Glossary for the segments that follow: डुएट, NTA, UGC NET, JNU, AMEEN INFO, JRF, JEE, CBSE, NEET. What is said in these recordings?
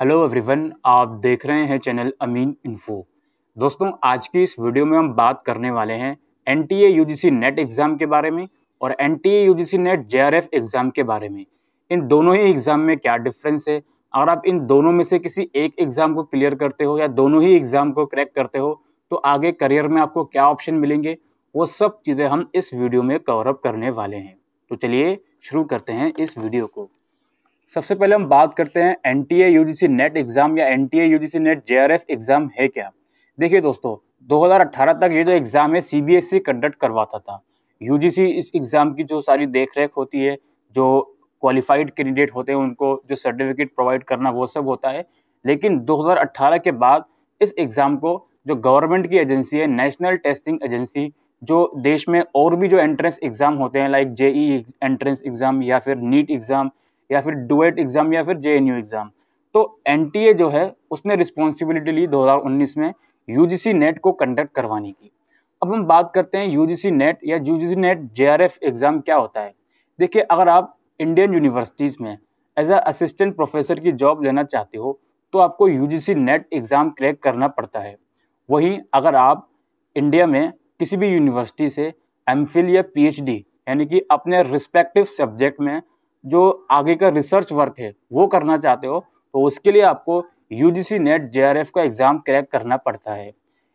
Hello everyone, आप देख रहे हैं चैनल अमीन इन्फो। दोस्तों, आज की इस वीडियो में हम बात करने वाले हैं एनटीए यूजीसी नेट एग्ज़ाम के बारे में और NTA UGC NET JRF exam के बारे में। इन दोनों ही एग्ज़ाम में क्या डिफरेंस है। अगर आप इन दोनों में से किसी एक एग्ज़ाम को क्लियर करते हो या दोनों ही एग्ज़ाम को क्रैक करते हो तो आगे करियर में आपको क्या ऑप्शन मिलेंगे, वो सब चीज़ें हम इस वीडियो में कवरअप करने वाले हैं। तो चलिए शुरू करते हैं इस वीडियो को। सबसे पहले हम बात करते हैं एनटीए यूजीसी नेट एग्ज़ाम या NTA UGC NET JRF exam है क्या। देखिए दोस्तों, 2018 तक ये जो एग्ज़ाम है सीबीएसई कंडक्ट करवाता था। यूजीसी इस एग्ज़ाम की जो सारी देखरेख होती है, जो क्वालिफाइड कैंडिडेट होते हैं उनको जो सर्टिफिकेट प्रोवाइड करना, वो सब होता है। लेकिन 2018 के बाद इस एग्ज़ाम को जो गवर्नमेंट की एजेंसी है, नेशनल टेस्टिंग एजेंसी, जो देश में और भी जो एंट्रेंस एग्ज़ाम होते हैं लाइक जेईई एंट्रेंस एग्ज़ाम या फिर नीट एग्ज़ाम या फिर डुएट एग्ज़ाम या फिर जेएनयू एग्ज़ाम, तो एनटीए जो है उसने रिस्पॉन्सिबिलिटी ली 2019 में यूजीसी नेट को कंडक्ट करवाने की। अब हम बात करते हैं यूजीसी नेट या यूजीसी नेट जेआरएफ एग्ज़ाम क्या होता है। देखिए, अगर आप इंडियन यूनिवर्सिटीज़ में एज अ असिस्टेंट प्रोफेसर की जॉब लेना चाहते हो तो आपको यूजीसी नेट एग्ज़ाम क्रैक करना पड़ता है। वहीं अगर आप इंडिया में किसी भी यूनिवर्सिटी से एमफिल या पीएचडी यानी कि अपने रिस्पेक्टिव सब्जेक्ट में जो आगे का रिसर्च वर्क है वो करना चाहते हो तो उसके लिए आपको यूजीसी नेट जेआरएफ का एग्ज़ाम क्रैक करना पड़ता है।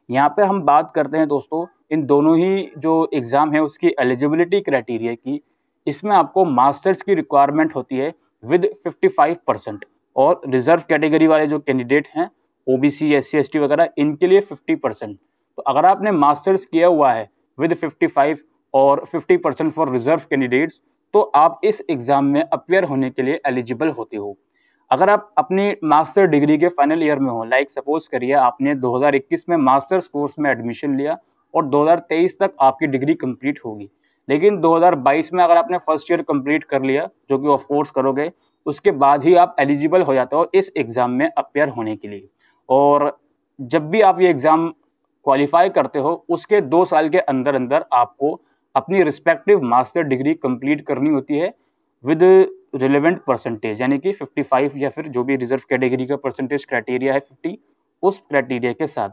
यहाँ पे हम बात करते हैं दोस्तों इन दोनों ही जो एग्ज़ाम है उसकी एलिजिबिलिटी क्राइटेरिया की। इसमें आपको मास्टर्स की रिक्वायरमेंट होती है विद 55% और रिजर्व कैटेगरी वाले जो कैंडिडेट हैं ओबीसी एससी एसटी वगैरह इनके लिए 50%। तो अगर आपने मास्टर्स किया हुआ है विद 55 और 50% फॉर रिजर्व कैंडिडेट्स तो आप इस एग्ज़ाम में अपेयर होने के लिए एलिजिबल होते हो। अगर आप अपनी मास्टर डिग्री के फाइनल ईयर में हो, लाइक सपोज करिए आपने 2021 में मास्टर्स कोर्स में एडमिशन लिया और 2023 तक आपकी डिग्री कंप्लीट होगी, लेकिन 2022 में अगर आपने फर्स्ट ईयर कंप्लीट कर लिया, जो कि ऑफ कोर्स करोगे, उसके बाद ही आप एलिजिबल हो जाते हो इस एग्ज़ाम में अपेयर होने के लिए। और जब भी आप ये एग्ज़ाम क्वालिफाई करते हो उसके 2 साल के अंदर अंदर आपको अपनी रिस्पेक्टिव मास्टर डिग्री कंप्लीट करनी होती है विद रिलेवेंट परसेंटेज यानी कि 55 या फिर जो भी रिजर्व कैटेगरी का परसेंटेज क्राइटेरिया है 50, उस क्राइटेरिया के साथ।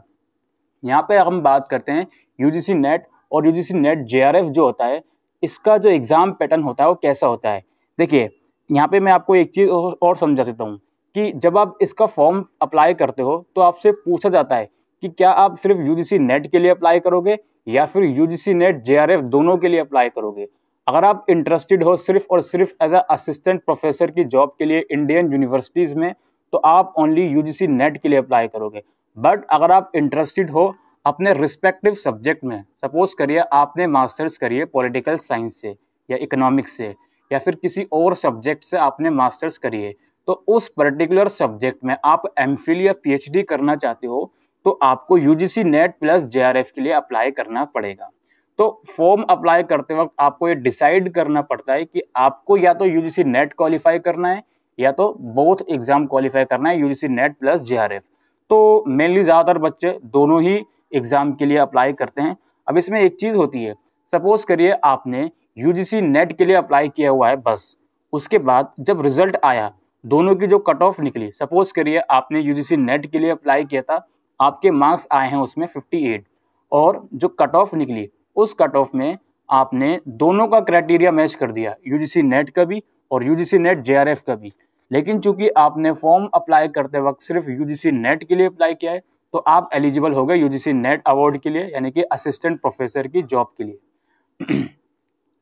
यहाँ पे हम बात करते हैं यूजीसी नेट और यूजीसी नेट जेआरएफ जो होता है इसका जो एग्ज़ाम पैटर्न होता है वो कैसा होता है। देखिए, यहाँ पे मैं आपको एक चीज़ और समझा देता हूँ कि जब आप इसका फॉर्म अप्लाई करते हो तो आपसे पूछा जाता है कि क्या आप सिर्फ यूजीसी नेट के लिए अप्लाई करोगे या फिर यूजीसी नेट जेआरएफ दोनों के लिए अप्लाई करोगे। अगर आप इंटरेस्टेड हो सिर्फ और सिर्फ एज अ असिस्टेंट प्रोफेसर की जॉब के लिए इंडियन यूनिवर्सिटीज़ में तो आप ओनली यूजीसी नेट के लिए अप्लाई करोगे। बट अगर आप इंटरेस्टेड हो अपने रिस्पेक्टिव सब्जेक्ट में, सपोज करिए आपने मास्टर्स करिए पॉलिटिकल साइंस से या इकोनॉमिक्स से या फिर किसी और सब्जेक्ट से आपने मास्टर्स करिए, तो उस पर्टिकुलर सब्जेक्ट में आप एमफिल या पीएचडी करना चाहते हो तो आपको यूजीसी नेट प्लस जेआरएफ के लिए अप्लाई करना पड़ेगा। तो फॉर्म अप्लाई करते वक्त आपको ये डिसाइड करना पड़ता है कि आपको या तो यूजीसी नेट क्वालिफाई करना है या तो बोथ एग्ज़ाम क्वालिफाई करना है यूजीसी नेट प्लस जेआरएफ। तो मेनली ज़्यादातर बच्चे दोनों ही एग्ज़ाम के लिए अप्लाई करते हैं। अब इसमें एक चीज़ होती है, सपोज़ करिए आपने यूजीसी नेट के लिए अप्लाई किया हुआ है बस, उसके बाद जब रिज़ल्ट आया दोनों की जो कट ऑफ निकली, सपोज़ करिए आपने यूजीसी नेट के लिए अप्लाई किया था, आपके मार्क्स आए हैं उसमें 58 और जो कट ऑफ निकली उस कट ऑफ में आपने दोनों का क्राइटेरिया मैच कर दिया, यूजीसी नेट का भी और यूजीसी नेट जेआरएफ का भी। लेकिन चूंकि आपने फॉर्म अप्लाई करते वक्त सिर्फ यूजीसी नेट के लिए अप्लाई किया है तो आप एलिजिबल हो गए यूजीसी नेट अवार्ड के लिए यानी कि असिस्टेंट प्रोफेसर की जॉब के लिए।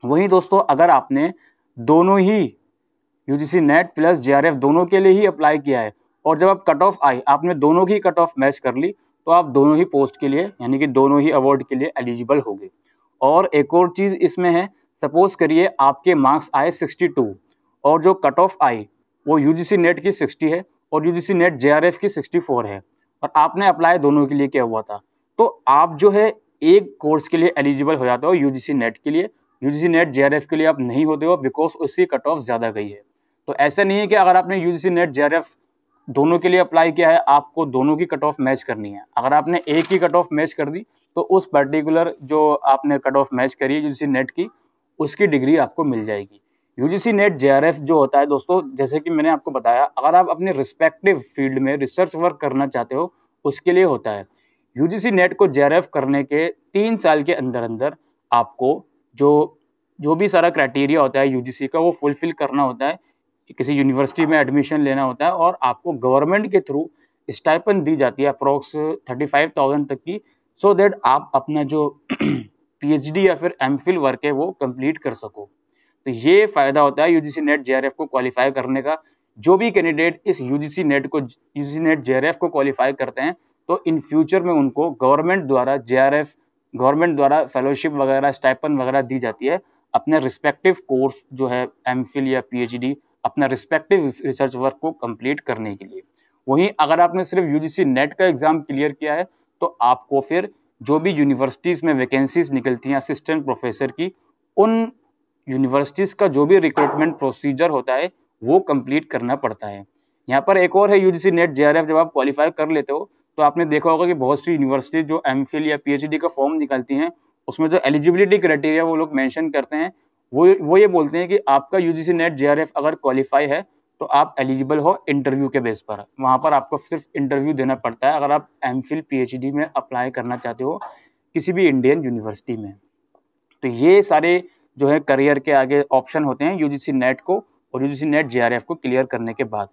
वहीं दोस्तों, अगर आपने दोनों ही यूजीसी नेट प्लस जेआरएफ दोनों के लिए ही अप्लाई किया है और जब आप कट ऑफ आई आपने दोनों की कट ऑफ मैच कर ली तो आप दोनों ही पोस्ट के लिए यानी कि दोनों ही अवार्ड के लिए एलिजिबल हो गए। और एक और चीज़ इसमें है, सपोज़ करिए आपके मार्क्स आए 62 और जो कट ऑफ आई वो यूजीसी नेट की 60 है और यूजीसी नेट जेआरएफ की 64 है और आपने अप्लाई दोनों के लिए किया हुआ था, तो आप जो है एक कोर्स के लिए एलिजिबल हो जाते हो यूजीसी नेट के लिए, यूजीसी नेट जेआरएफ के लिए आप नहीं होते हो बिकॉज उसकी कट ऑफ ज़्यादा गई है। तो ऐसा नहीं है कि अगर आपने यूजीसी नेट जेआरएफ दोनों के लिए अप्लाई किया है आपको दोनों की कट ऑफ मैच करनी है। अगर आपने एक ही कट ऑफ मैच कर दी तो उस पर्टिकुलर जो आपने कट ऑफ मैच करी है यूजीसी नेट की उसकी डिग्री आपको मिल जाएगी। यूजीसी नेट जेआरएफ जो होता है दोस्तों, जैसे कि मैंने आपको बताया, अगर आप अपने रिस्पेक्टिव फील्ड में रिसर्च वर्क करना चाहते हो उसके लिए होता है। यूजीसी नेट को जेआरएफ करने के 3 साल के अंदर अंदर आपको जो भी सारा क्राइटेरिया होता है यूजीसी का वो फुलफिल करना होता है, किसी यूनिवर्सिटी में एडमिशन लेना होता है और आपको गवर्नमेंट के थ्रू स्टाइपेंड दी जाती है अप्रॉक्स 35,000 तक की, सो दैट आप अपना जो पीएचडी या फिर एमफिल वर्क है वो कंप्लीट कर सको। तो ये फ़ायदा होता है यूजीसी नेट जेआरएफ को क्वालिफाई करने का। जो भी कैंडिडेट इस यूजीसी नेट जेआरएफ को क्वालिफाई करते हैं तो इन फ्यूचर में उनको गवर्नमेंट द्वारा जेआरएफ, गवर्नमेंट द्वारा फेलोशिप वगैरह, स्टाइपेंड वगैरह दी जाती है अपने रिस्पेक्टिव कोर्स जो है एमफिल या पीएचडी, अपना रिस्पेक्टिव रिसर्च वर्क को कंप्लीट करने के लिए। वहीं अगर आपने सिर्फ यूजीसी नेट का एग्ज़ाम क्लियर किया है तो आपको फिर जो भी यूनिवर्सिटीज़ में वैकेंसीज निकलती हैं असिस्टेंट प्रोफेसर की, उन यूनिवर्सिटीज़ का जो भी रिक्रूटमेंट प्रोसीजर होता है वो कंप्लीट करना पड़ता है। यहाँ पर एक और है यूजीसी नेट जेआरएफ, जब आप क्वालिफाई कर लेते हो तो आपने देखा होगा कि बहुत सी यूनिवर्सिटीज़ जो एमफिल या पीएचडी का फॉर्म निकालती हैं उसमें जो एलिजिबिलिटी क्राइटेरिया वो लोग मेंशन करते हैं वो ये बोलते हैं कि आपका यूजीसी नेट जेआरएफ अगर क्वालिफाई है तो आप एलिजिबल हो इंटरव्यू के बेस पर। वहाँ पर आपको सिर्फ इंटरव्यू देना पड़ता है अगर आप एमफिल पीएचडी में अप्लाई करना चाहते हो किसी भी इंडियन यूनिवर्सिटी में। तो ये सारे जो है करियर के आगे ऑप्शन होते हैं यूजीसी नेट को और यूजीसी नेट जेआरएफ को क्लियर करने के बाद।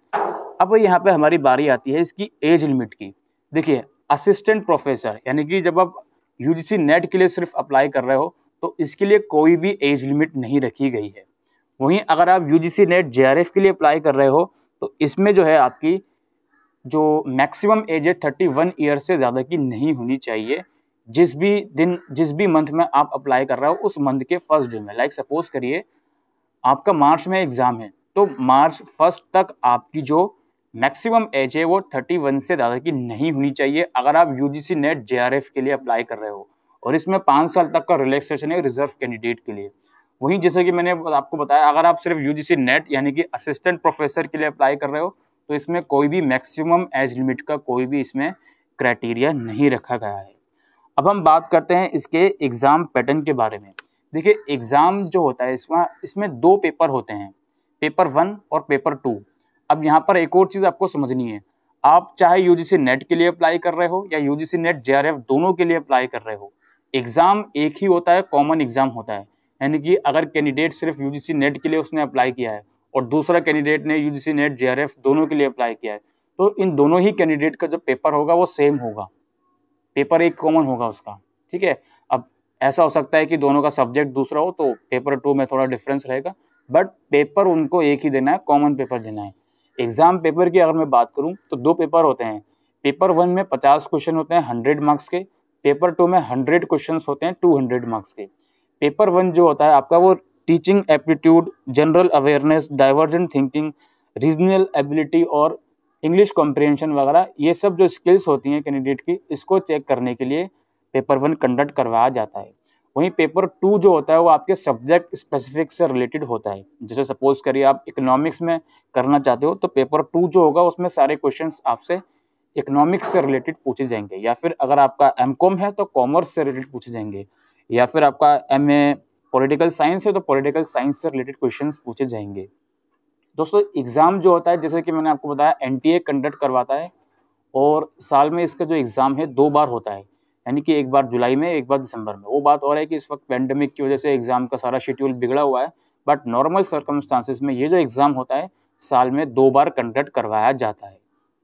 अब यहाँ पे हमारी बारी आती है इसकी एज लिमिट की। देखिए, असिस्टेंट प्रोफेसर यानी कि जब आप यूजीसी नेट के लिए सिर्फ अप्लाई कर रहे हो तो इसके लिए कोई भी एज लिमिट नहीं रखी गई है। वहीं अगर आप यूजीसी नेट जेआरएफ के लिए अप्लाई कर रहे हो तो इसमें जो है आपकी जो मैक्सिमम एज है 31 ईयर से ज़्यादा की नहीं होनी चाहिए। जिस भी मंथ में आप अप्लाई कर रहे हो उस मंथ के फर्स्ट डे में, लाइक सपोज करिए आपका मार्च में एग्ज़ाम है तो मार्च 1 तक आपकी जो मैक्सिमम एज है वो 31 से ज़्यादा की नहीं होनी चाहिए अगर आप यूजीसी नेट जेआरएफ के लिए अप्लाई कर रहे हो। और इसमें 5 साल तक का रिलैक्सेशन है रिजर्व कैंडिडेट के लिए। वहीं जैसे कि मैंने आपको बताया, अगर आप सिर्फ यूजीसी नेट यानी कि असिस्टेंट प्रोफेसर के लिए अप्लाई कर रहे हो तो इसमें कोई भी मैक्सिमम एज लिमिट का कोई भी इसमें क्राइटेरिया नहीं रखा गया है। अब हम बात करते हैं इसके एग्ज़ाम पैटर्न के बारे में। देखिए, एग्ज़ाम जो होता है इसमें 2 पेपर होते हैं, पेपर 1 और पेपर 2। अब यहाँ पर एक और चीज़ आपको समझनी है, आप चाहे यूजीसी नेट के लिए अप्लाई कर रहे हो या यूजीसी नेट जेआरएफ दोनों के लिए अप्लाई कर रहे हो, एग्ज़ाम एक ही होता है, कॉमन एग्ज़ाम होता है। यानी कि अगर कैंडिडेट सिर्फ यूजीसी नेट के लिए उसने अप्लाई किया है और दूसरा कैंडिडेट ने यूजीसी नेट जेआरएफ दोनों के लिए अप्लाई किया है तो इन दोनों ही कैंडिडेट का जो पेपर होगा वो सेम होगा, पेपर एक कॉमन होगा उसका, ठीक है। अब ऐसा हो सकता है कि दोनों का सब्जेक्ट दूसरा हो तो पेपर 2 में थोड़ा डिफरेंस रहेगा, बट पेपर उनको एक ही देना है, कॉमन पेपर देना है। एग्ज़ाम पेपर की अगर मैं बात करूं तो 2 पेपर होते हैं। पेपर 1 में 50 क्वेश्चन होते हैं 100 मार्क्स के, पेपर 2 में 100 क्वेश्चन होते हैं 200 मार्क्स के। पेपर 1 जो होता है आपका वो teaching aptitude, general awareness, divergent thinking, regional ability और इंग्लिश कॉम्प्रिहेंशन वगैरह, ये सब जो स्किल्स होती हैं कैंडिडेट की, इसको चेक करने के लिए पेपर 1 कंडक्ट करवाया जाता है। वहीं पेपर 2 जो होता है वो आपके सब्जेक्ट स्पेसिफिक से रिलेटेड होता है। जैसे सपोज करिए आप इकोनॉमिक्स में करना चाहते हो तो पेपर 2 जो होगा उसमें सारे क्वेश्चंस आपसे इकोनॉमिक्स से रिलेटेड पूछे जाएंगे, या फिर अगर आपका एमकॉम है तो कॉमर्स से रिलेटेड पूछे जाएंगे, या फिर आपका एमए पॉलिटिकल साइंस है तो पॉलिटिकल साइंस से रिलेटेड क्वेश्चंस पूछे जाएंगे। दोस्तों, एग्ज़ाम जो होता है, जैसे कि मैंने आपको बताया, एनटीए कंडक्ट करवाता है और साल में इसका जो एग्ज़ाम है 2 बार होता है, यानी कि एक बार जुलाई में, एक बार दिसंबर में। वो बात और है कि इस वक्त पेंडेमिक की वजह से एग्ज़ाम का सारा शेड्यूल बिगड़ा हुआ है, बट नॉर्मल सर्कमस्टांसिस में ये जो एग्ज़ाम होता है साल में 2 बार कंडक्ट करवाया जाता है,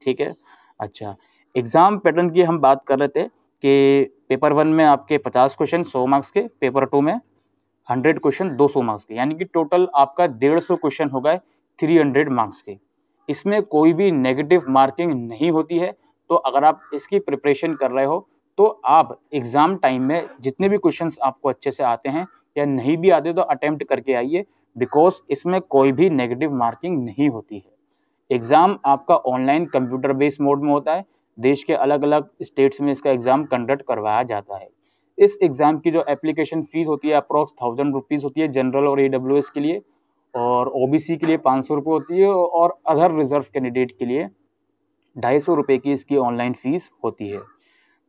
ठीक है। अच्छा, एग्ज़ाम पैटर्न की हम बात कर रहे थे कि पेपर 1 में आपके 50 क्वेश्चन 100 मार्क्स के, पेपर 2 में 100 क्वेश्चन 200 मार्क्स के, यानी कि टोटल आपका 150 क्वेश्चन हो गए 300 मार्क्स के। इसमें कोई भी नेगेटिव मार्किंग नहीं होती है, तो अगर आप इसकी प्रिपरेशन कर रहे हो तो आप एग्ज़ाम टाइम में जितने भी क्वेश्चंस आपको अच्छे से आते हैं या नहीं भी आते तो अटेम्प्ट करके आइए, बिकॉज इसमें कोई भी नेगेटिव मार्किंग नहीं होती है। एग्ज़ाम आपका ऑनलाइन कंप्यूटर बेस्ड मोड में होता है, देश के अलग अलग स्टेट्स में इसका एग्ज़ाम कंडक्ट करवाया जाता है। इस एग्ज़ाम की जो एप्लीकेशन फ़ीस होती है अप्रॉक्स 1000 रुपीज़ होती है जनरल और AWS के लिए, और OBC के लिए 500 रुपये होती है, और अदर रिजर्व कैंडिडेट के लिए 250 रुपये की इसकी ऑनलाइन फ़ीस होती है।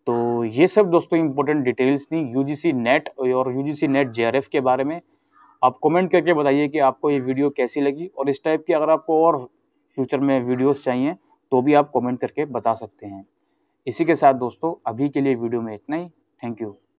तो ये सब दोस्तों इंपॉर्टेंट डिटेल्स थी यूजीसी नेट और यूजीसी नेट जेआरएफ के बारे में। आप कमेंट करके बताइए कि आपको ये वीडियो कैसी लगी, और इस टाइप की अगर आपको और फ्यूचर में वीडियोस चाहिए तो भी आप कमेंट करके बता सकते हैं। इसी के साथ दोस्तों अभी के लिए वीडियो में इतना ही। Thank you.